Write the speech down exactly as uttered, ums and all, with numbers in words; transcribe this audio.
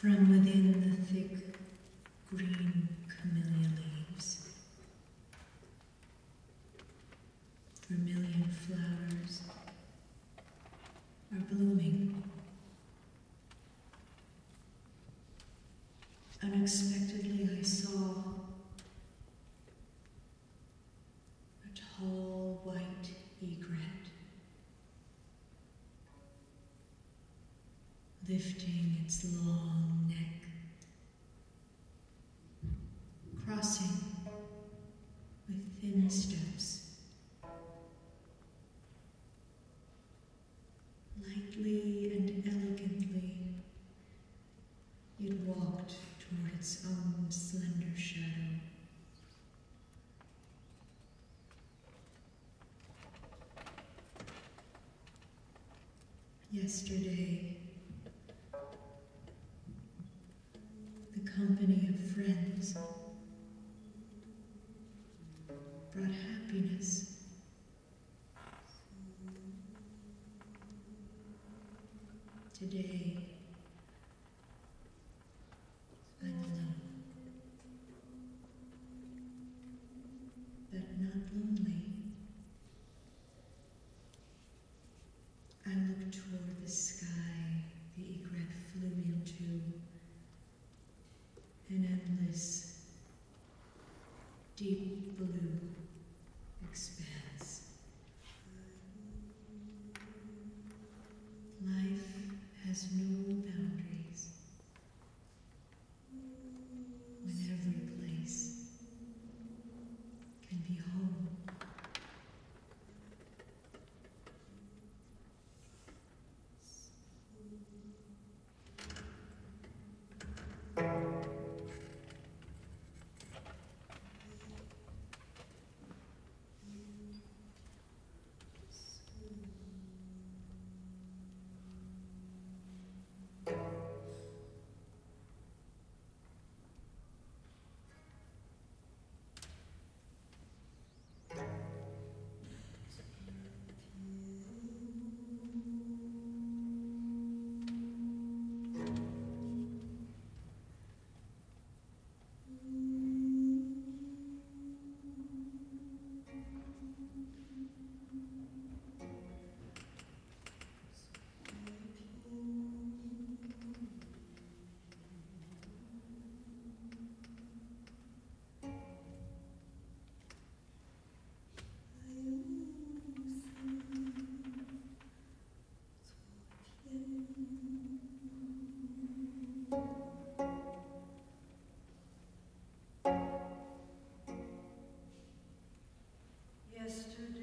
from within the thick green camellia leaves. Vermilion flowers are blooming. Unexpectedly, I saw a tall white egret lifting its long neck, crossing with thin steps, lightly and elegantly. It walked toward its own slender shadow. Yesterday, the company of friends brought happiness. Today, I'm alone, but not lonely. I look toward the sky the egret flew into, an endless, deep blue expanse. Life has no boundaries. When every place can be home. Yes,